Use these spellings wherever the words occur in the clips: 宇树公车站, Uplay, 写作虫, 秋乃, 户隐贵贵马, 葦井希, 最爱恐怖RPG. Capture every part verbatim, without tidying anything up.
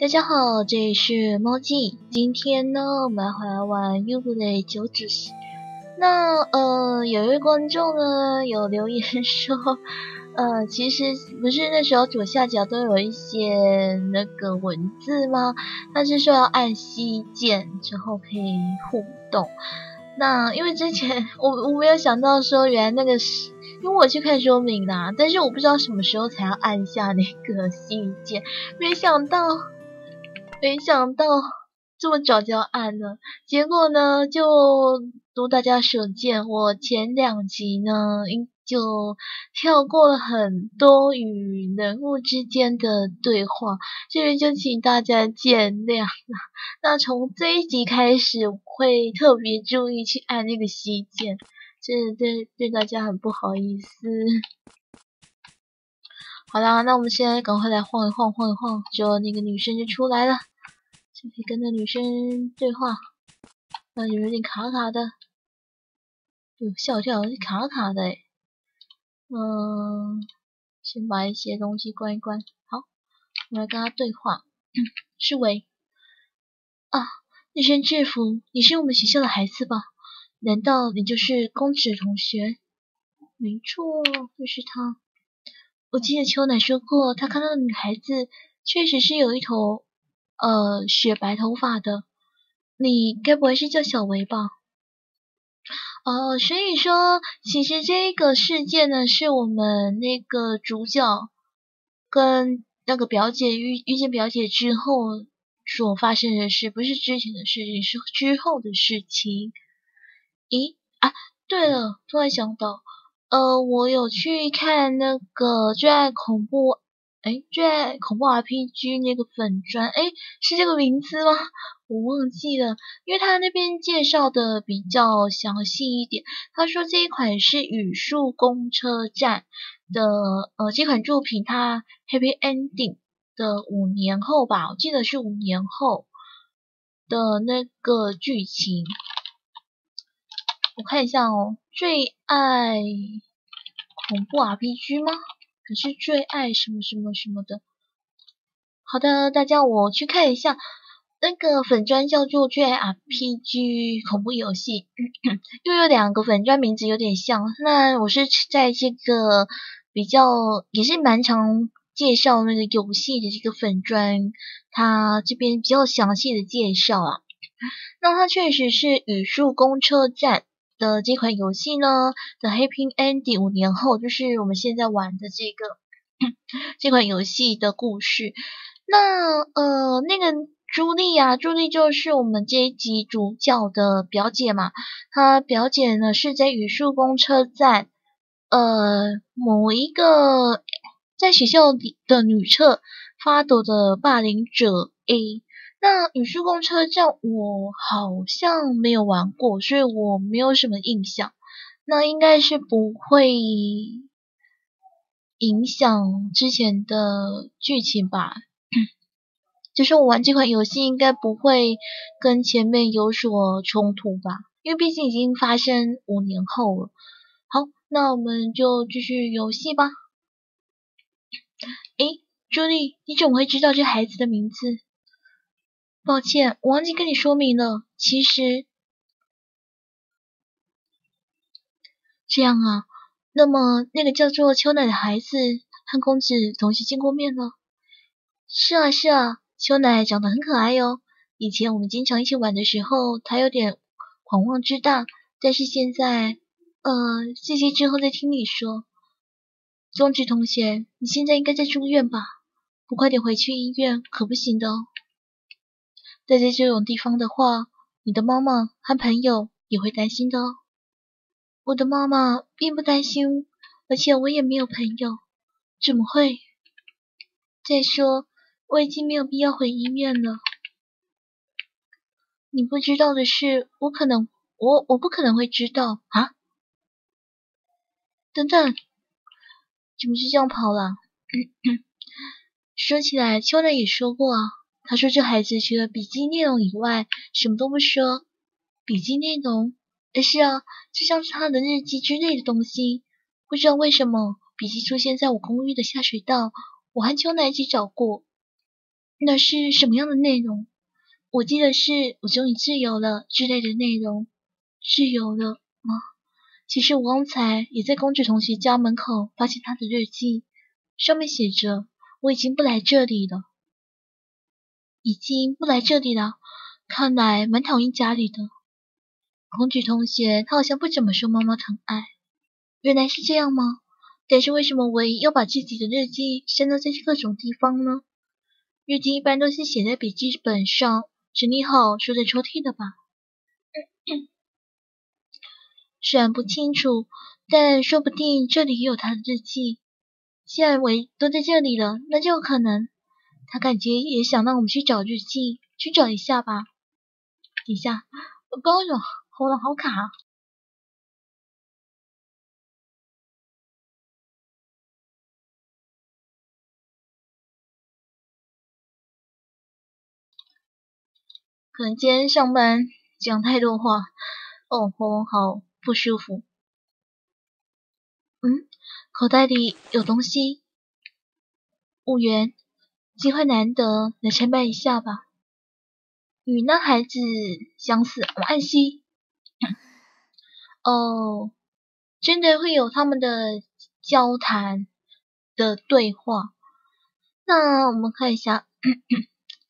大家好，这里是猫记。今天呢，我们还来玩 Uplay 九子棋。那呃，有一位观众呢有留言说，呃，其实不是那时候左下角都有一些那个文字吗？他是说要按 C 键之后可以互动。那因为之前我我没有想到说，原来那个是因为我去看说明啦、啊，但是我不知道什么时候才要按下那个 C 键，没想到。没想到这么早就要按了，结果呢就如大家所见，我前两集呢就跳过了很多与人物之间的对话，这里就请大家见谅了。那从这一集开始，我会特别注意去按那个 C 键，这对对大家很不好意思。好啦，那我们现在赶快来晃一晃，晃一晃，就那个女生就出来了。就可以跟那女生对话，那有点卡卡的，有笑跳，卡卡的诶。嗯，先把一些东西关一关。好，我们来跟她对话。是喂。啊，那身制服，你是我们学校的孩子吧？难道你就是公子同学？没错，就是他。我记得秋乃说过，她看到的女孩子确实是有一头。呃，雪白头发的，你该不会是叫小维吧？哦，所以说，其实这个事件呢，是我们那个主角跟那个表姐遇遇见表姐之后所发生的事，不是之前的事情，是之后的事情。咦啊，对了，突然想到，呃，我有去看那个《最爱恐怖》。哎，最爱恐怖 R P G 那个粉专，哎，是这个名字吗？我忘记了，因为他那边介绍的比较详细一点。他说这一款是宇树公车站的，呃，这款作品它 Happy Ending 的五年后吧，我记得是五年后的那个剧情。我看一下哦，最爱恐怖 R P G 吗？可是最爱什么什么什么的。好的，大家我去看一下，那个粉专叫做最爱 R P G 恐怖游戏，又有两个粉专名字有点像。那我是在这个比较也是蛮常介绍那个游戏的这个粉专，它这边比较详细的介绍啊。那它确实是宇树公车站。的这款游戏呢的 Happy Ending 五年后，就是我们现在玩的这个这款游戏的故事。那呃，那个朱莉啊，朱莉就是我们这一集主角的表姐嘛。她表姐呢是在宇树公车站，呃，某一个在学校里的女厕发抖的霸凌者 A。那宇树公车站我好像没有玩过，所以我没有什么印象。那应该是不会影响之前的剧情吧？就是我玩这款游戏应该不会跟前面有所冲突吧？因为毕竟已经发生五年后了。好，那我们就继续游戏吧。诶，朱莉，你怎么会知道这孩子的名字？抱歉，我忘记跟你说明了。其实，这样啊，那么那个叫做秋乃的孩子和公子同学见过面了。是啊，是啊，秋乃长得很可爱哟。以前我们经常一起玩的时候，她有点狂妄自大，但是现在，呃，这些之后再听你说。宗直同学，你现在应该在住院吧？不快点回去医院可不行的哦。待在这种地方的话，你的妈妈和朋友也会担心的哦。我的妈妈并不担心，而且我也没有朋友，怎么会？再说，我已经没有必要回医院了。你不知道的事，我可能我我不可能会知道啊！等等，怎么就这样跑了？说起来，秋奈也说过啊。他说这孩子除了笔记内容以外什么都不说。笔记内容？但是啊，就像是他的日记之类的东西。不知道为什么笔记出现在我公寓的下水道，我和秋乃一起找过。那是什么样的内容？我记得是我终于自由了之类的内容。自由了吗？其实我刚才也在公主同学家门口发现她的日记，上面写着我已经不来这里了。已经不来这里了，看来蛮讨厌家里的。公主同学她好像不怎么受妈妈疼爱。原来是这样吗？但是为什么唯一要把自己的日记删到在各种地方呢？日记一般都是写在笔记本上，整理好收在抽屉的吧。虽然不清楚，但说不定这里也有他的日记。既然我都在这里了，那就有可能。他感觉也想让我们去找日记，去找一下吧。等一下，我高了，喉咙好卡。可能今天上班讲太多话，哦，喉咙好不舒服。嗯，口袋里有东西。五元，机会难得，来参拜一下吧。与那孩子相似，我暗喜。哦，真的会有他们的交谈的对话。那我们看一下。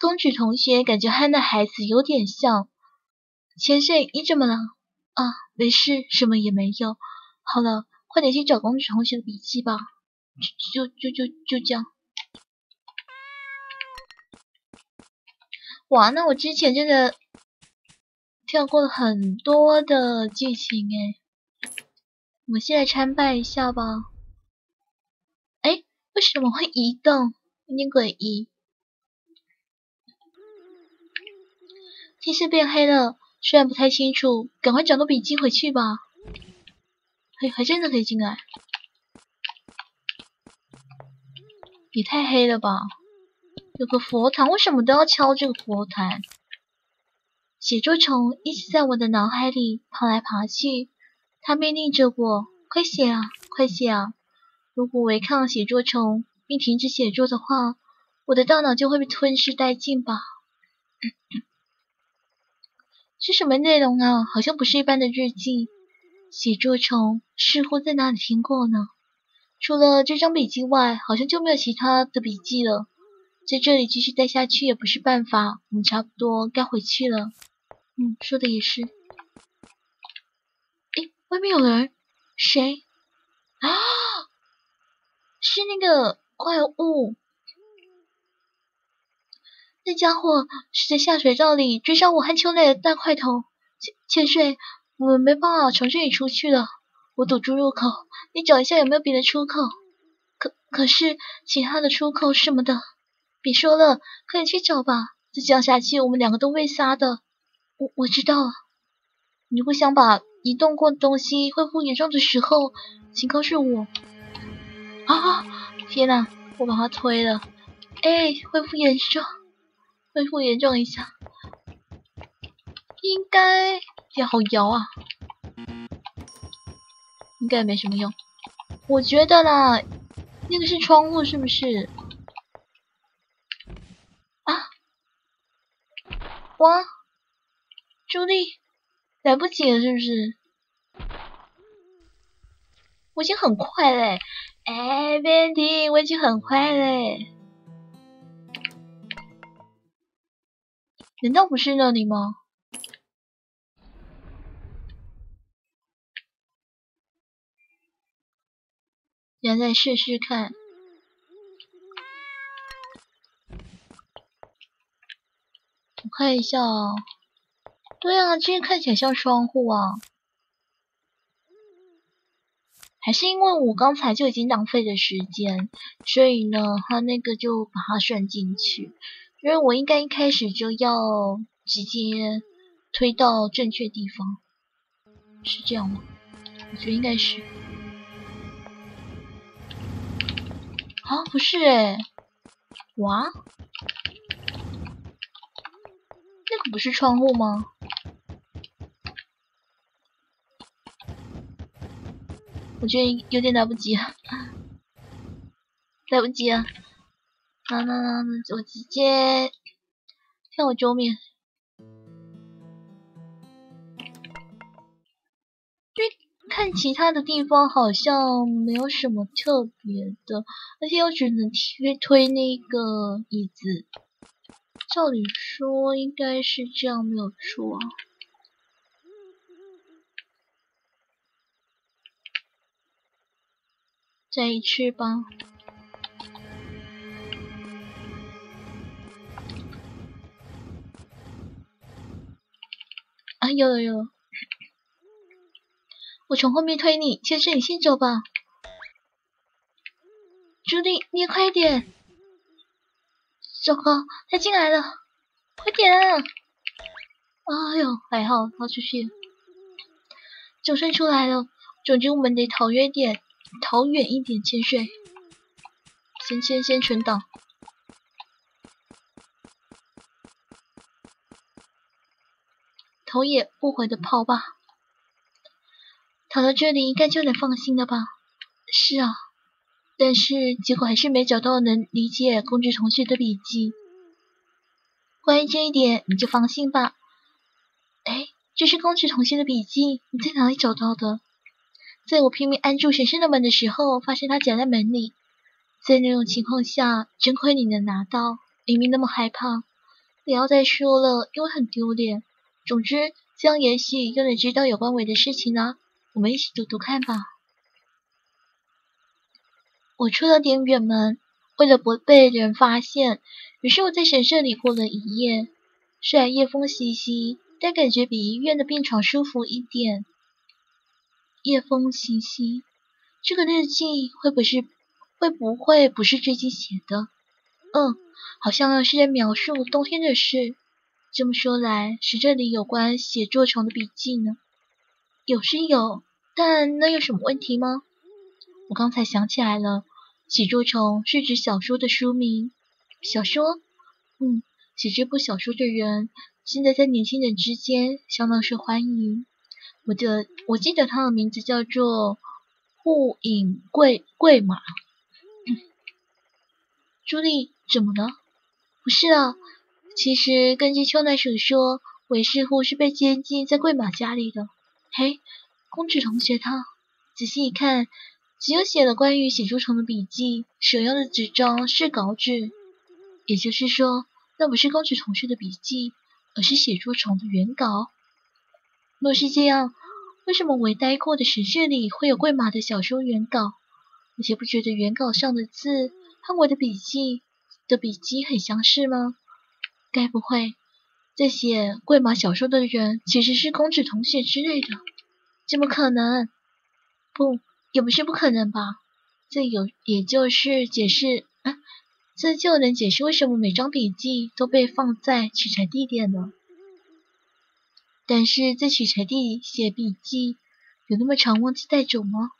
公主同学感觉和那孩子有点像。先生，你怎么了？啊，没事，什么也没有。好了，快点去找公主同学的笔记吧。就就就就这样。哇，那我之前真的跳过了很多的剧情诶。我们现在参拜一下吧。哎，为什么会移动？有点诡异。天色变黑了，虽然不太清楚，赶快找到笔记回去吧。嘿，还真的可以进来，也太黑了吧！有个佛坛，为什么都要敲这个佛坛？写作虫一直在我的脑海里爬来爬去，它命令着我：快写啊，快写啊！如果违抗写作虫并停止写作的话，我的大脑就会被吞噬殆尽吧。是什么内容啊？好像不是一般的日记。写作虫似乎在哪里听过呢？除了这张笔记外，好像就没有其他的笔记了。在这里继续待下去也不是办法，我们差不多该回去了。嗯，说的也是。诶，外面有人，谁？啊，是那个怪物。那家伙是在下水道里追上我和秋蕾的大块头。千岁，我们没办法从这里出去了。我堵住入口，你找一下有没有别的出口。可可是其他的出口什么的，别说了，快点去找吧。再这样下去，我们两个都被杀的。我我知道了。你不想把移动过的东西恢复原状的时候，请告诉我。啊！天哪，我把它推了。哎，恢复原状。恢复原状一下，应该也好摇啊，应该没什么用。我觉得啦，那个是窗户是不是？啊！哇！朱莉，来不及了是不是？我已经很快嘞，哎，别停，我已经很快嘞。难道不是那里吗？现在试试看。我看一下哦。对啊，这看起来像窗户啊。还是因为我刚才就已经浪费了时间，所以呢，他那个就把它算进去。因为我应该一开始就要直接推到正确地方，是这样吗？我觉得应该是。啊，不是哎、欸，哇，那个不是窗户吗？我觉得有点来不及了，来不及了。那那那那，我直接跳我桌面。因为看其他的地方好像没有什么特别的，而且我只能推推那个椅子。照理说应该是这样没有错啊。 再一次吧。啊，有了有了！我从后面推你，先生，你先走吧。朱莉，你也快点！糟糕，他进来了，快点！哎呦，还好他出去了，总算出来了。总之，我们得逃远点。 逃远一点，潜水。先先先存档。头也不回的跑吧。逃到这里应该就能放心了吧？是啊，但是结果还是没找到能理解公主同学的笔记。关于这一点，你就放心吧。哎，这是公主同学的笔记，你在哪里找到的？ 在我拼命按住神圣的门的时候，发现他夹在门里。在那种情况下，真亏你能拿到。明明那么害怕，不要再说了，因为很丢脸。总之，这样也许又能知道有关我的事情啦、啊。我们一起读读看吧。我出了点远门，为了不被人发现，于是我在神社里过了一夜。虽然夜风习习，但感觉比医院的病床舒服一点。 夜风习习，这个日记会不是会不会不是最近写的？嗯，好像是在描述冬天的事。这么说来，是这里有关写作床的笔记呢？有是有，但那有什么问题吗？我刚才想起来了，写作床是指小说的书名。小说？嗯，写这部小说的人现在在年轻人之间相当受欢迎。 我的我记得他的名字叫做户隐贵贵马。朱莉，怎么了？不是啊，其实根据秋乃鼠说，韦氏户是被监禁在贵马家里的。嘿，公主同学她，仔细一看，只有写了关于写书虫的笔记，使用的纸张是稿纸，也就是说，那不是公主同学的笔记，而是写书虫的原稿。 若是这样，为什么我待过的城市里会有贵马的小说原稿？而且不觉得原稿上的字和我的笔记的笔记很相似吗？该不会在写贵马小说的人其实是公子同学之类的？怎么可能？不，也不是不可能吧？这有，也就是解释，啊，这就能解释为什么每张笔记都被放在取材地点了。 但是在取材地写笔记，有那么常忘记带走吗？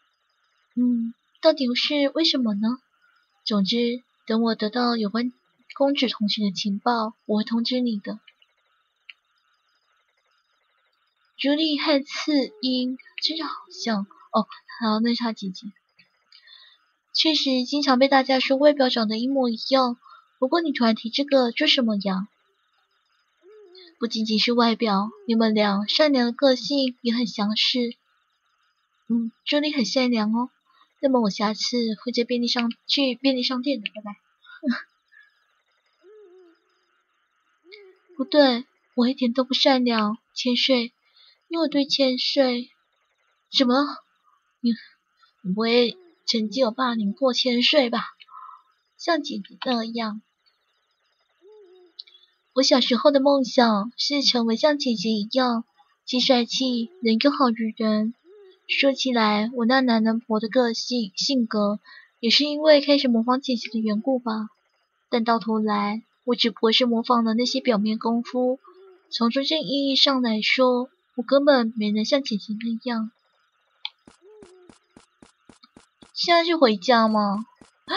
嗯，到底是为什么呢？总之，等我得到有关公子同学的情报，我会通知你的。朱莉和次英真的好像哦，好，那是她姐姐。确实，经常被大家说外表长得一模一样。不过你突然提这个做什么呀？ 不仅仅是外表，你们俩善良的个性也很相似。嗯，朱莉很善良哦。那么我下次会在便利商去便利商店的，拜拜。不对，我一点都不善良，千岁。因为我对千岁，怎么了？你你不会曾经有霸凌过千岁吧？像姐姐那样。 我小时候的梦想是成为像姐姐一样，既帅气能又好于人。说起来，我那男人婆的个性性格，也是因为开始模仿姐姐的缘故吧。但到头来，我只不过是模仿了那些表面功夫。从真正意义上来说，我根本没能像姐姐那样。现在是回家吗？啊，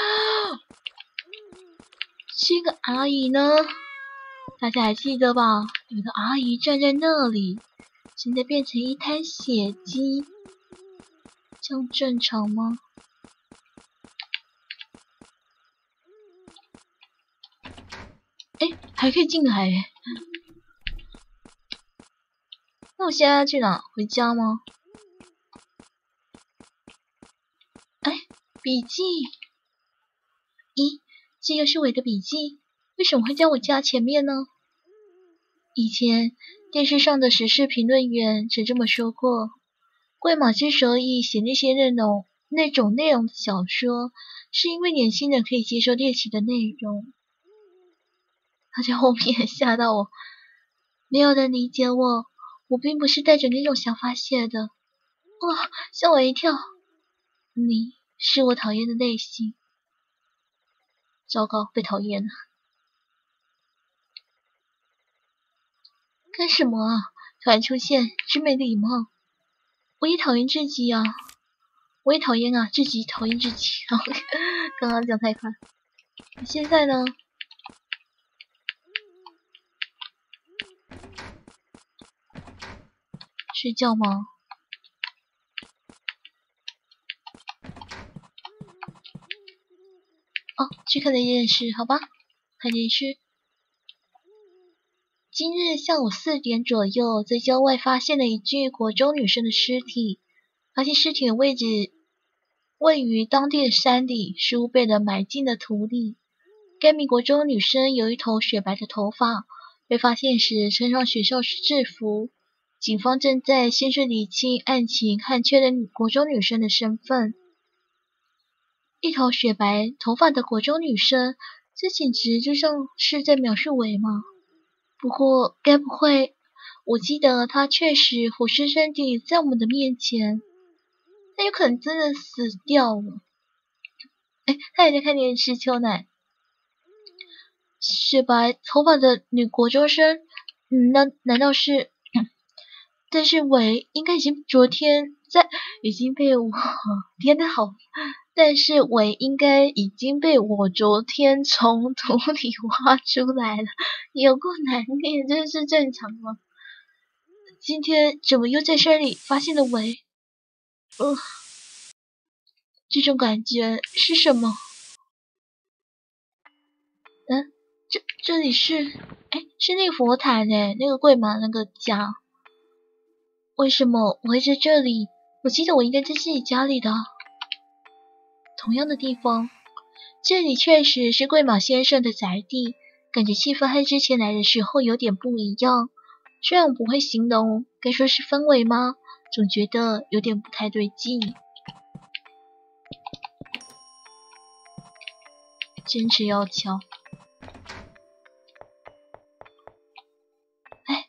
这个阿姨呢？ 大家还记得吧？有个阿姨站在那里，现在变成一滩血迹，这样正常吗？哎，还可以进来耶。那我现在去哪？回家吗？哎，笔记。咦，这又是我的笔记，为什么会在我家前面呢？以前电视上的时事评论员曾这么说过。 贵马之所以写那些内容、那种内容的小说，是因为年轻人可以接受猎奇的内容。他在后面吓到我，没有人理解我，我并不是带着那种想法写的。哇，吓我一跳！你是我讨厌的类型。糟糕，被讨厌了。干什么啊？突然出现，真没礼貌。 我也讨厌自己啊！我也讨厌啊！自己讨厌自己啊！刚刚讲太快。现在呢？睡觉吗？哦，去看电视，好吧，看电视。 今日下午四点左右，在郊外发现了一具国中女生的尸体。发现尸体的位置位于当地的山里，尸物被人埋进了土里。该名国中女生有一头雪白的头发，被发现时穿上学校制服。警方正在先是理清案情和确认国中女生的身份。一头雪白头发的国中女生，这简直就像是在描述鬼吗？ 不过，该不会？我记得他确实活生生地在我们的面前，他有可能真的死掉了。哎，他也在看电视。秋乃，雪白头发的女国中生，嗯，那难道是？但是韦应该已经昨天在已经被我天呐好，但是韦应该已经被我昨天从土里挖出来了。 有够难念，这是正常吗？今天怎么又在山里发现了韦？呃，这种感觉是什么？嗯，这这里是，哎，是那个佛坛哎，那个贵马那个家。为什么我会在这里？我记得我应该在自己家里的。同样的地方，这里确实是贵马先生的宅地。 感觉气氛和之前来的时候有点不一样，虽然我不会形容，该说是氛围吗？总觉得有点不太对劲。坚持要敲。哎，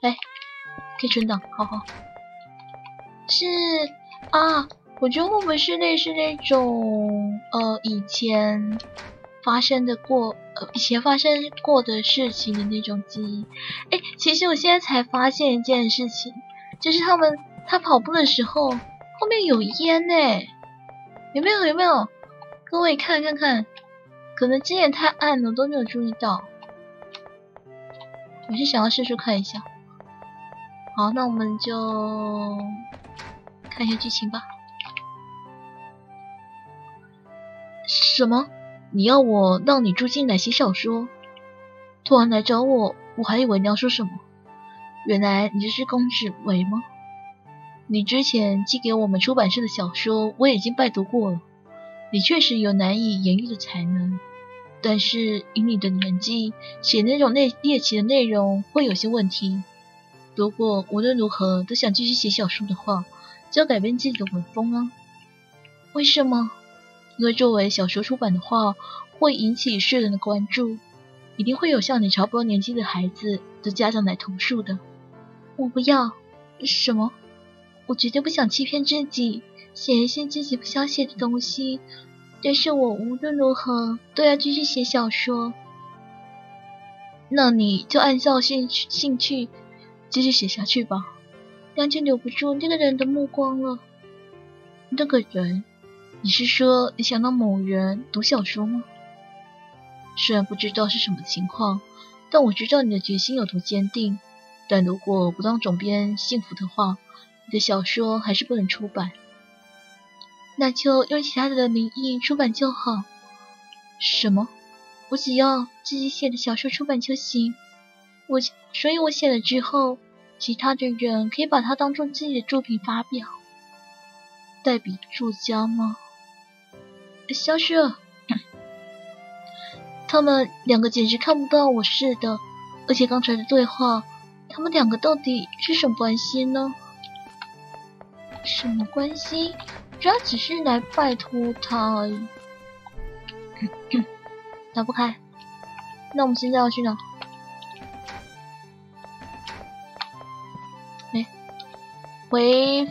哎，可以存档，好好。是啊，我觉得会不会是类似那种呃以前发生的过。 以前发生过的事情的那种记忆，哎，其实我现在才发现一件事情，就是他们他跑步的时候后面有烟哎，有没有有没有？各位看看看，可能今天太暗了都没有注意到，我是想要试试看一下。好，那我们就看一下剧情吧。什么？ 你要我让你住进来写小说，突然来找我，我还以为你要说什么。原来你就是公子韦吗？你之前寄给我们出版社的小说，我已经拜读过了。你确实有难以言喻的才能，但是以你的年纪，写那种类猎奇的内容会有些问题。如果无论如何都想继续写小说的话，就要改变自己的文风啊。为什么？ 因为作为小说出版的话，会引起世人的关注，一定会有像你差不多年纪的孩子的家长来投诉的。我不要，什么？我绝对不想欺骗自己，写一些自己不想写的东西。但是我无论如何都要继续写小说。那你就按照兴趣兴趣继续写下去吧，完全留不住那个人的目光了。那个人。 你是说你想让某人读小说吗？虽然不知道是什么情况，但我知道你的决心有多坚定。但如果不让总编信服的话，你的小说还是不能出版。那就用其他人的名义出版就好。什么？我只要自己写的小说出版就行。我，所以我写了之后，其他的人可以把它当做自己的作品发表。代笔作家吗？消失了。他们两个简直看不到我似的，而且刚才的对话，他们两个到底是什么关系呢？什么关系？他只是来拜托他而已。打不开。那我们现在要去哪？哎，回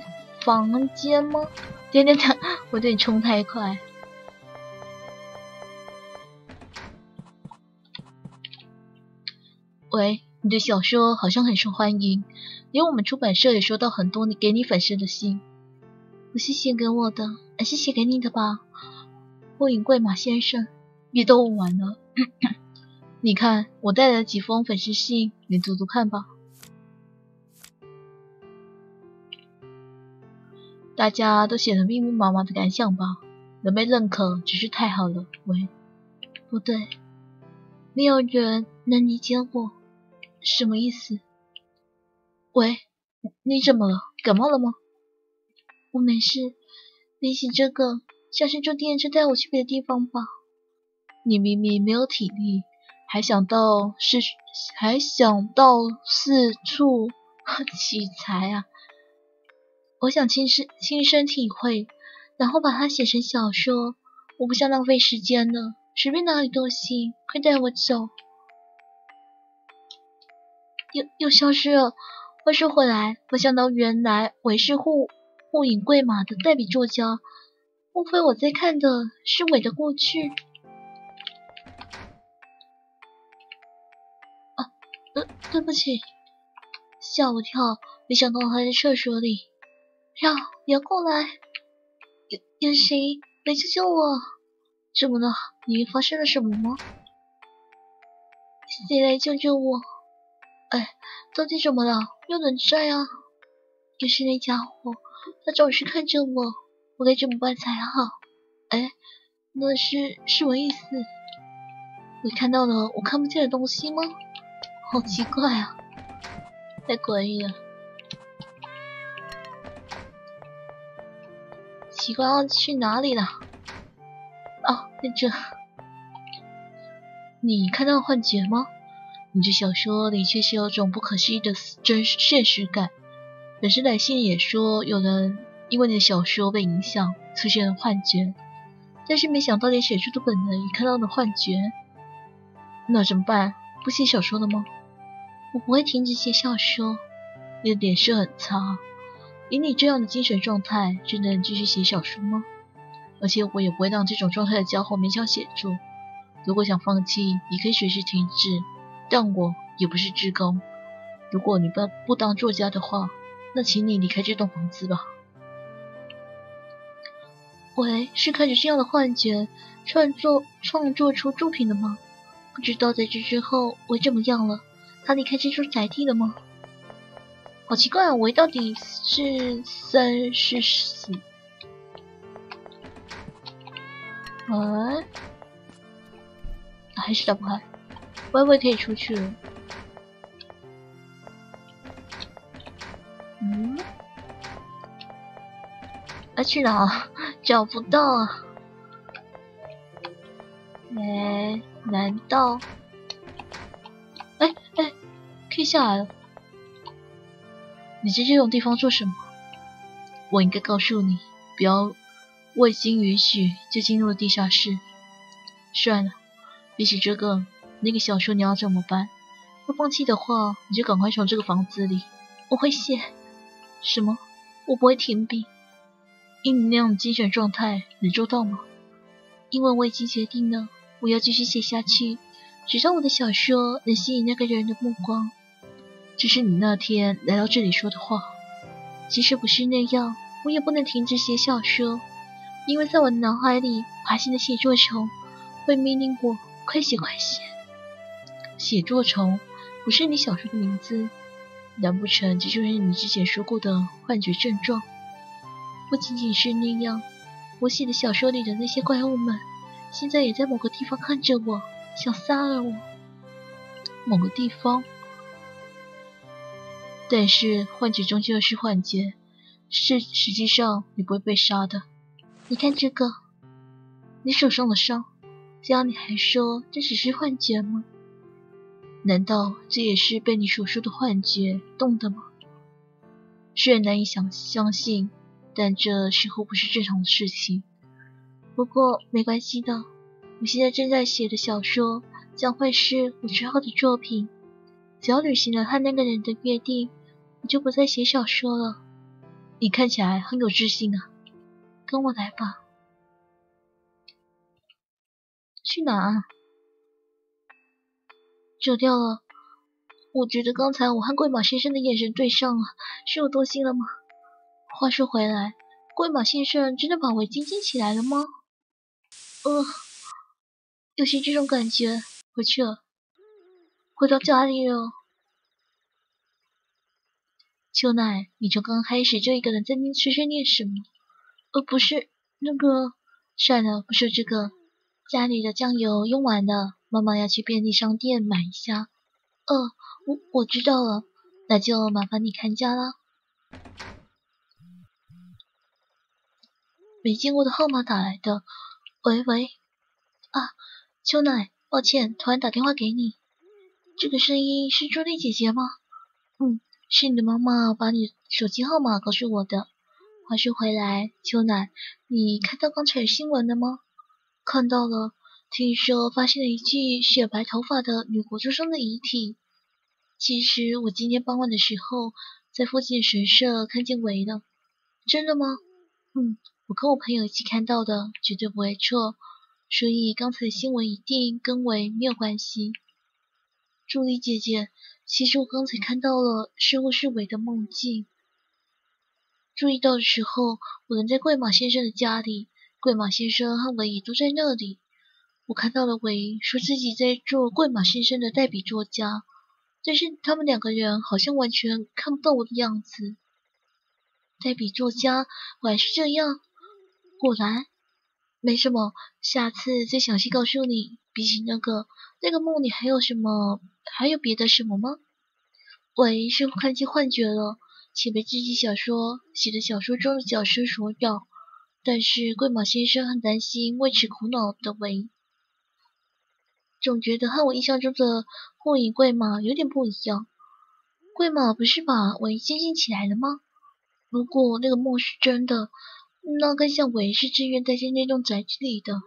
房间吗？等等等，我对你冲太快。喂，你的小说好像很受欢迎，连我们出版社也收到很多你给你粉丝的信。我是写给我的，还是写给你的吧，霍隐贵马先生。别都问完了，你看我带了几封粉丝信，你读读看吧。大家都写了密密麻麻的感想吧，能被认可只是太好了。喂，不对，没有人能理解我。什么意思？喂，你怎么了？感冒了吗？我没事，比起这个，下次坐电车带我去别的地方吧。你明明没有体力，还想到是还想到四处取材啊！我想亲身亲身体会，然后把它写成小说。我不想浪费时间了，随便哪里都行，快带我走！又又消失了。话说回来，我想到原来我是护护影贵马的代笔作家，莫非我在看的是我的过去？呃，对不起，吓我一跳，没想到他在厕所里。呀，你要过来！有有谁来救救我？怎么了？你发生了什么吗？谁来救救我？哎，到底怎么了？又冷战啊！又是那家伙，他总是看着我，我该怎么办才好？哎，那是是我意思？我看到了我看不见的东西吗？好奇怪啊，太诡异了。奇怪，要去哪里了？哦，在这。你看到幻觉吗？你这小说里确实有种不可思议的真现实感。本身来信也说有人因为你的小说被影响出现了幻觉，但是没想到连写书的本人也看到了幻觉。那怎么办？不写小说了吗？我不会停止写小说。你的脸色很差，以你这样的精神状态，真的能继续写小说吗？而且我也不会让这种状态的家伙勉强写作。如果想放弃，你可以随时停止，但我也不是志工。如果你不不当作家的话，那请你离开这栋房子吧。喂，是开始这样的幻觉创作创作出作品的吗？不知道在这之后我怎么样了？他离开这处宅地了吗？好奇怪啊，我到底是生是死？嗯，还是打不开。我以为可以出去了。嗯？啊，去哪？找不到啊！哎，难道？哎哎，可以下来了。你在这种地方做什么？我应该告诉你，不要未经允许就进入了地下室。算了，比起这个，那个小说你要怎么办？要放弃的话，你就赶快从这个房子里。我会写。什么？我不会停笔。以你那种精神状态，能做到吗？因为我已经决定了，我要继续写下去，直到我的小说能吸引那个人的目光。这是你那天来到这里说的话。即使不是那样，我也不能停止写小说，因为在我的脑海里，爬行的写作虫会命令我快写快写。写作虫不是你小说的名字，难不成这就是你之前说过的幻觉症状？不仅仅是那样。我写的小说里的那些怪物们，现在也在某个地方看着我，想杀了我某个地方。但是幻觉终究是幻觉，是实际上你不会被杀的。你看这个，你手上的伤，这样你还说这只是幻觉吗？难道这也是被你所说的幻觉动的吗？虽然难以想相信，但这似乎不是正常的事情。不过没关系的，我现在正在写的小说将会是我之后的作品。只要履行了和那个人的约定，我就不再写小说了。你看起来很有自信啊，跟我来吧。去哪啊？走掉了。我觉得刚才我和桂马先生的眼神对上了，是我多心了吗？话说回来，桂马先生真的把围巾系起来了吗？呃，有些这种感觉。回去了，回到家里了。秋奈，你从刚开始就一个人在念碎碎念什么？呃，不是那个，算了，不说这个。家里的酱油用完了，妈妈要去便利商店买一下。呃，我我知道了，那就麻烦你看家了。没见过的号码打来的，喂喂，啊，秋乃，抱歉，突然打电话给你。这个声音是朱莉姐姐吗？嗯，是你的妈妈把你手机号码告诉我的。话说回来，秋乃，你看到刚才新闻了吗？看到了，听说发现了一具雪白头发的女国中生的遗体。其实我今天傍晚的时候在附近神社看见围了。真的吗？嗯，我跟我朋友一起看到的，绝对不会错。所以刚才的新闻一定跟围没有关系。助理姐姐，其实我刚才看到了似乎是围的梦境。注意到的时候，我人在桂马先生的家里。桂马先生和维也都在那里。我看到了维说自己在做桂马先生的代笔作家，但是他们两个人好像完全看不到我的样子。代笔作家，我还是这样。果然，没什么，下次再详细告诉你。比起那个那个梦里还有什么，还有别的什么吗？维是看见幻觉了，且被自己小说写的小说中的角色所扰。但是桂马先生很担心为此苦恼的维，总觉得和我印象中的霍影桂马有点不一样。桂马不是把维监禁起来了吗？如果那个梦是真的，那更像维是自愿待在那栋宅子里的。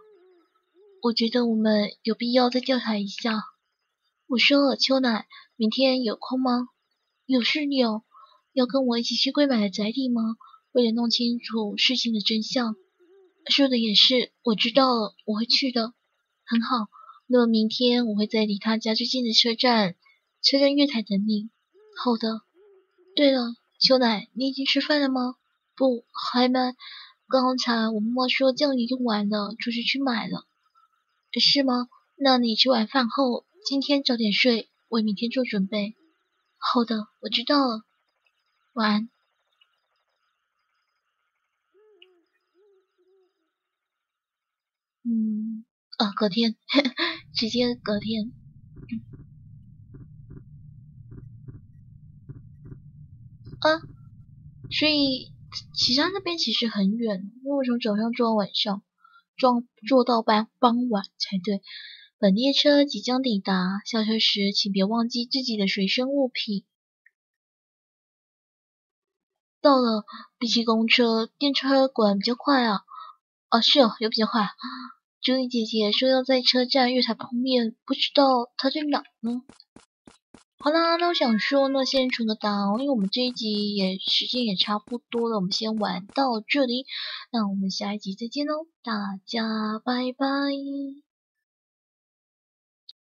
我觉得我们有必要再调查一下。我说了，秋乃，明天有空吗？有事你有，要跟我一起去桂马的宅里吗？为了弄清楚事情的真相。说的也是，我知道了，我会去的。很好，那么明天我会在离他家最近的车站车站月台等你。好的。对了，秋乃，你已经吃饭了吗？不，还没。刚才我妈妈说酱油用完了，出去去买了。是吗？那你吃完饭后，今天早点睡，为明天做准备。好的，我知道了。晚安。嗯啊，隔天呵呵直接隔天。啊，所以岐山那边其实很远，因为我从早上坐到晚上，坐坐到傍傍晚才对。本列车即将抵达，下车时请别忘记自己的随身物品。到了，比起公车，电车果然比较快啊。啊，是哦，也比较快。朱莉姐姐说要在车站月台碰面，不知道她在哪呢？好啦，那我想说呢，先存个档，因为我们这一集也时间也差不多了，我们先玩到这里，那我们下一集再见喽，大家拜拜。